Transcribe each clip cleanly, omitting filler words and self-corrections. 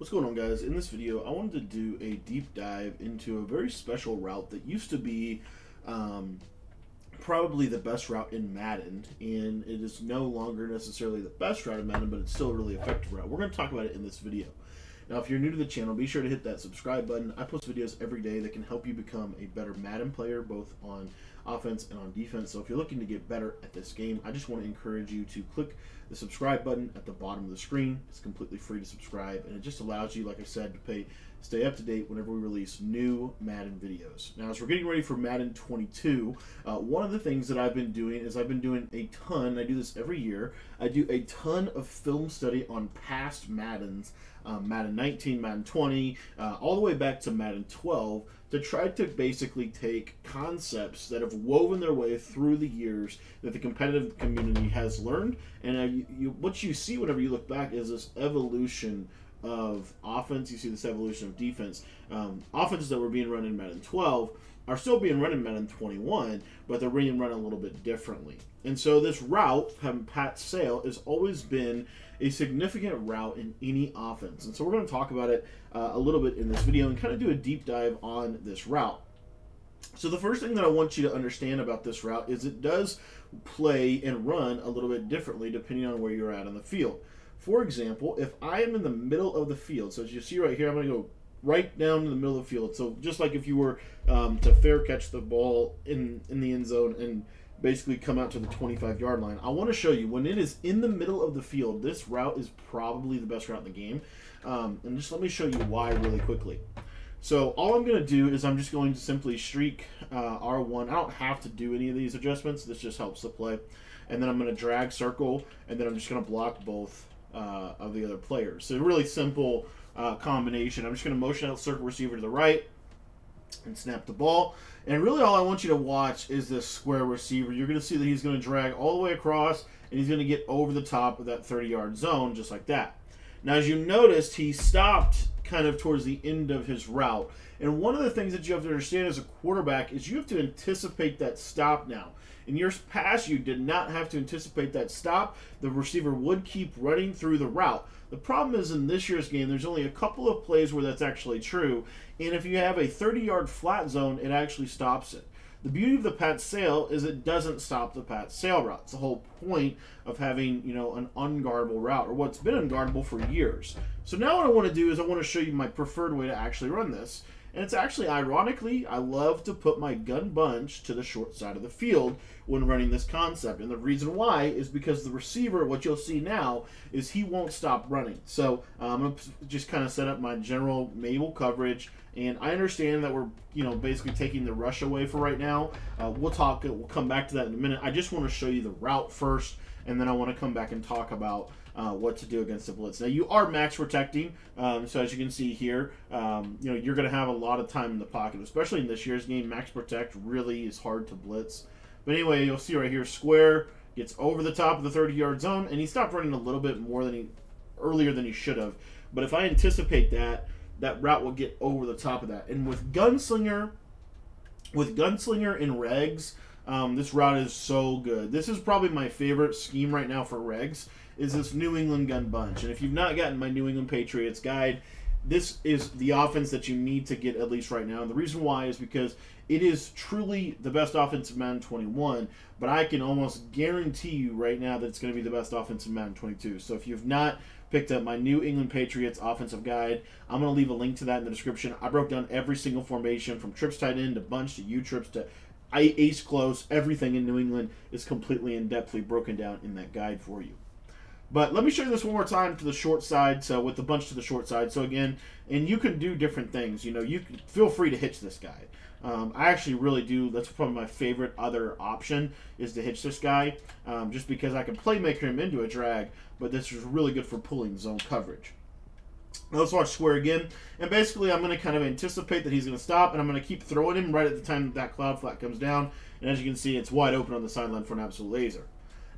What's going on, guys? In this video, I wanted to do a deep dive into a very special route that used to be probably the best route in Madden, and it is no longer necessarily the best route in Madden, but it's still a really effective route. We're going to talk about it in this video. Now, if you're new to the channel, be sure to hit that subscribe button. I post videos every day that can help you become a better Madden player, both on offense and on defense. So if you're looking to get better at this game, I just want to encourage you to click the subscribe button at the bottom of the screen. It's completely free to subscribe, and it just allows you, like I said, to stay up to date whenever we release new Madden videos. Now, as we're getting ready for Madden 22, one of the things that I've been doing is I've been doing a ton, I do this every year, I do a ton of film study on past Maddens, Madden 19, Madden 20, all the way back to Madden 12, to try to basically take concepts that have woven their way through the years that the competitive community has learned. And what you see whenever you look back is this evolution of offense. You see this evolution of defense. Offenses that were being run in Madden 12 are still being run in Madden 21, but they're being run a little bit differently. And so this route from Pat Sale has always been a significant route in any offense. And so we're going to talk about it a little bit in this video and kind of do a deep dive on this route. So the first thing that I want you to understand about this route is it does play and run a little bit differently depending on where you're at on the field. For example, if I am in the middle of the field, so as you see right here, I'm going to go right down to the middle of the field. So just like if you were to fair catch the ball in the end zone and basically come out to the 25-yard line, I want to show you when it is in the middle of the field, this route is probably the best route in the game. And just let me show you why really quickly. So all I'm going to do is I'm just going to simply streak R1. I don't have to do any of these adjustments. This just helps the play. And then I'm going to drag circle, and then I'm just going to block both of the other players. So really simple combination. I'm just going to motion out circle receiver to the right and snap the ball. And really all I want you to watch is this square receiver. You're going to see that he's going to drag all the way across, and he's going to get over the top of that 30-yard zone just like that. Now, as you noticed, he stopped kind of towards the end of his route. And one of the things that you have to understand as a quarterback is you have to anticipate that stop now. In years past, you did not have to anticipate that stop. The receiver would keep running through the route. The problem is in this year's game, there's only a couple of plays where that's actually true. And if you have a 30-yard flat zone, it actually stops it. The beauty of the Pat Sale is it doesn't stop the Pat Sale route. It's the whole point of having, you know, an unguardable route, or what's been unguardable for years. So now what I want to do is I want to show you my preferred way to actually run this. And it's actually, ironically, I love to put my gun bunch to the short side of the field when running this concept. And the reason why is because the receiver, what you'll see now, is he won't stop running. So I'm going to just kind of set up my general Mabel coverage. And I understand that we're, you know, basically taking the rush away for right now. We'll come back to that in a minute. I just want to show you the route first, and then I want to come back and talk about what to do against the blitz. Now, you are max protecting, so as you can see here, you know, you're going to have a lot of time in the pocket, especially in this year's game. Max protect really is hard to blitz. But anyway, you'll see right here, square gets over the top of the 30-yard zone, and he stopped running a little bit more than earlier than he should have. But if I anticipate that, that route will get over the top of that. And with gunslinger and regs, this route is so good. This is probably my favorite scheme right now for regs, is this New England Gun Bunch. And if you've not gotten my New England Patriots guide, this is the offense that you need to get, at least right now. And the reason why is because it is truly the best offense in Madden 21, but I can almost guarantee you right now that it's going to be the best offense in Madden 22. So if you've not picked up my New England Patriots offensive guide, I'm going to leave a link to that in the description. I broke down every single formation, from trips tight end to bunch to U-trips to ace close. Everything in New England is completely in-depthly broken down in that guide for you. But let me show you this one more time to the short side, so with the bunch to the short side. So again, and you can do different things. You know, you can feel free to hitch this guy. I actually really do. That's probably my favorite other option, is to hitch this guy, just because I can playmaker him into a drag, but this is really good for pulling zone coverage. Now let's watch square again. And basically, I'm going to kind of anticipate that he's going to stop, and I'm going to keep throwing him right at the time that cloud flat comes down. And as you can see, it's wide open on the sideline for an absolute laser.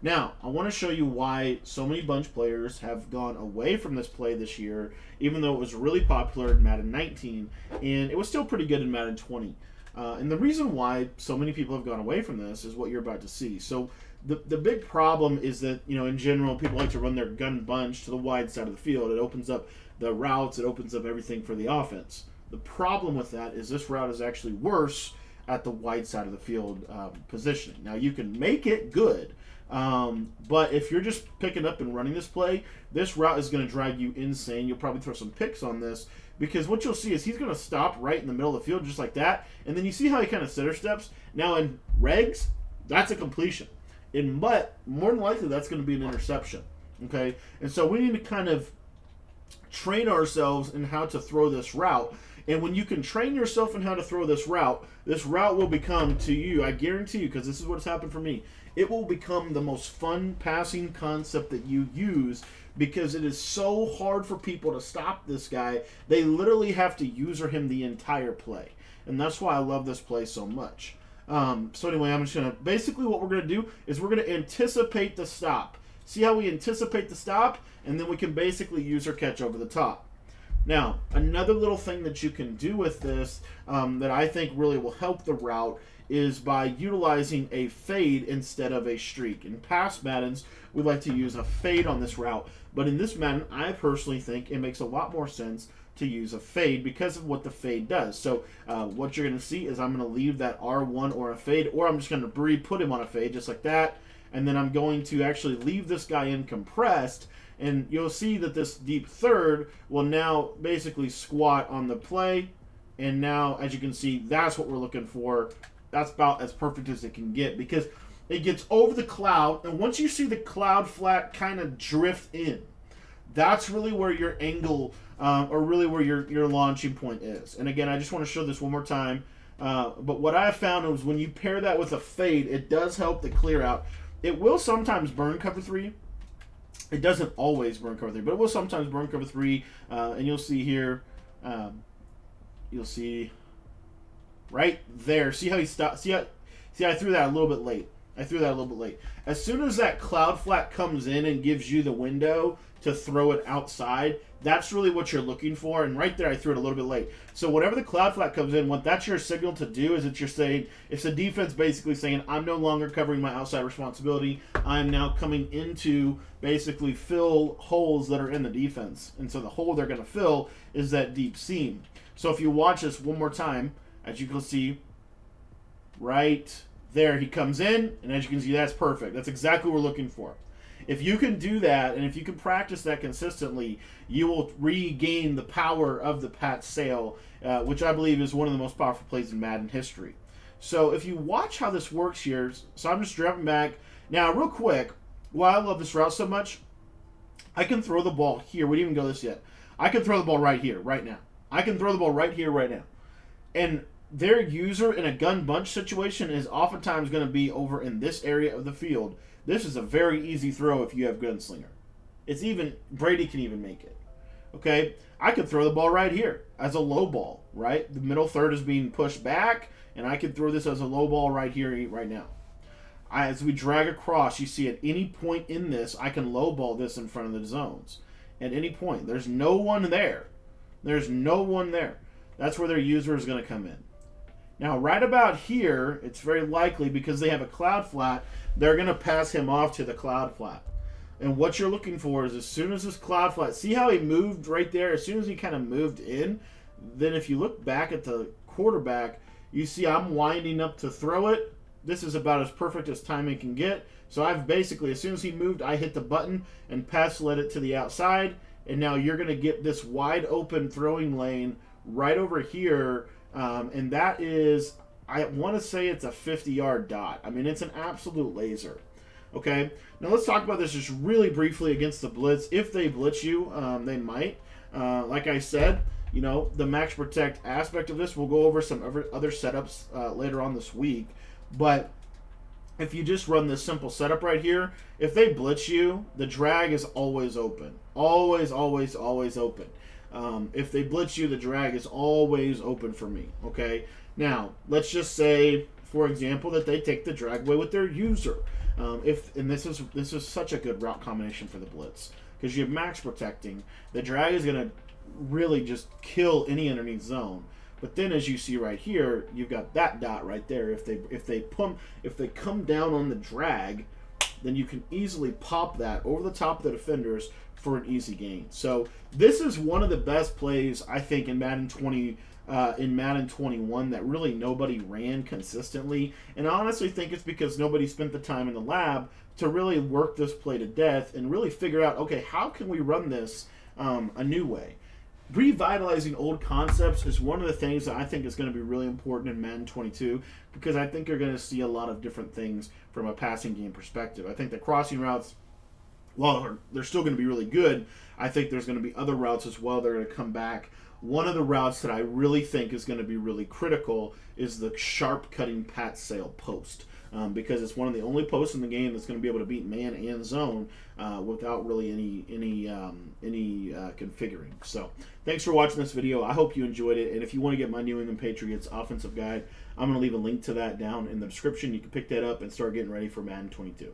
Now, I want to show you why so many bunch players have gone away from this play this year, even though it was really popular in Madden 19, and it was still pretty good in Madden 20. And the reason why so many people have gone away from this is what you're about to see. So The big problem is that, you know, in general, people like to run their gun bunch to the wide side of the field. It opens up the routes. It opens up everything for the offense. The problem with that is this route is actually worse at the wide side of the field positioning. Now, you can make it good, but if you're just picking up and running this play, this route is going to drive you insane. You'll probably throw some picks on this, because what you'll see is he's going to stop right in the middle of the field just like that, and then you see how he kind of center steps. Now, in regs, that's a completion. In MUT, more than likely, that's going to be an interception, okay? And so we need to kind of train ourselves in how to throw this route. And when you can train yourself in how to throw this route will become to you, I guarantee you, because this is what's happened for me, it will become the most fun passing concept that you use, because it is so hard for people to stop this guy. They literally have to user him the entire play. And that's why I love this play so much. So anyway, I'm just going to, basically what we're going to do is we're going to anticipate the stop. See how we anticipate the stop? And then we can basically use our catch over the top. Now, another little thing that you can do with this that I think really will help the route is by utilizing a fade instead of a streak. In past Maddens, we like to use a fade on this route, but in this Madden, I personally think it makes a lot more sense to use a fade because of what the fade does. So what you're going to see is I'm going to leave that R1 or a fade, or I'm just going to put him on a fade just like that, and then I'm going to actually leave this guy in compressed, and you'll see that this deep third will now basically squat on the play. And now, as you can see, that's what we're looking for. That's about as perfect as it can get, because it gets over the cloud, and once you see the cloud flat kind of drift in, that's really where your angle or really where your launching point is. And again, I just want to show this one more time, but what I found is when you pair that with a fade, it does help the clear out. It will sometimes burn cover three. It doesn't always burn cover three, but it will sometimes burn cover three. And you'll see here, you'll see right there. See how he stopped? See, I threw that a little bit late. I threw that a little bit late. As soon as that cloud flat comes in and gives you the window to throw it outside, that's really what you're looking for. And right there, I threw it a little bit late. So whenever the cloud flat comes in, what that's your signal to do is that you're saying, it's the defense basically saying, I'm no longer covering my outside responsibility. I'm now coming in to basically fill holes that are in the defense. And so the hole they're going to fill is that deep seam. So if you watch this one more time, as you can see, right there he comes in. And as you can see, that's perfect. That's exactly what we're looking for. If you can do that, and if you can practice that consistently, you will regain the power of the Pat Sale, which I believe is one of the most powerful plays in Madden history. So if you watch how this works here, so I'm just dropping back. Now, real quick, why I love this route so much, I can throw the ball here. We didn't even go this yet. I can throw the ball right here, right now. I can throw the ball right here, right now. And their user in a gun bunch situation is oftentimes going to be over in this area of the field. This is a very easy throw if you have gunslinger. It's even, Brady can even make it. Okay, I could throw the ball right here as a low ball, right? The middle third is being pushed back, and I could throw this as a low ball right here, right now. As we drag across, you see at any point in this, I can low ball this in front of the zones. At any point, there's no one there. There's no one there. That's where their user is going to come in. Now, right about here, it's very likely because they have a cloud flat, they're going to pass him off to the cloud flat. And what you're looking for is as soon as this cloud flat, see how he moved right there? As soon as he kind of moved in, then if you look back at the quarterback, you see I'm winding up to throw it. This is about as perfect as timing can get. So I've basically, as soon as he moved, I hit the button and pass led it to the outside. And now you're going to get this wide open throwing lane right over here. And that is, I want to say it's a 50-yard dot. I mean, it's an absolute laser. Okay, now let's talk about this just really briefly against the blitz. If they blitz you, they might. Like I said, you know, the max protect aspect of this, we'll go over some other setups later on this week. But if you just run this simple setup right here, if they blitz you, the drag is always open. Always, always, always open. If they blitz you, the drag is always open for me, okay? Now, let's just say, for example, that they take the drag away with their user. And this is such a good route combination for the blitz because you have max protecting. The drag is going to really just kill any underneath zone. But then, as you see right here, you've got that dot right there. If they come down on the drag, then you can easily pop that over the top of the defenders for an easy gain. So this is one of the best plays, I think, in Madden 21 that really nobody ran consistently. And I honestly think it's because nobody spent the time in the lab to really work this play to death and really figure out, okay, how can we run this a new way? Revitalizing old concepts is one of the things that I think is going to be really important in Madden 22, because I think you're going to see a lot of different things from a passing game perspective. I think the crossing routes, well, they're still going to be really good. I think there's going to be other routes as well that are going to come back. One of the routes that I really think is going to be really critical is the sharp cutting Pat Sale post. Because it's one of the only posts in the game that's going to be able to beat man and zone without really any configuring. So thanks for watching this video. I hope you enjoyed it. And if you want to get my New England Patriots offensive guide, I'm going to leave a link to that down in the description. You can pick that up and start getting ready for Madden 22.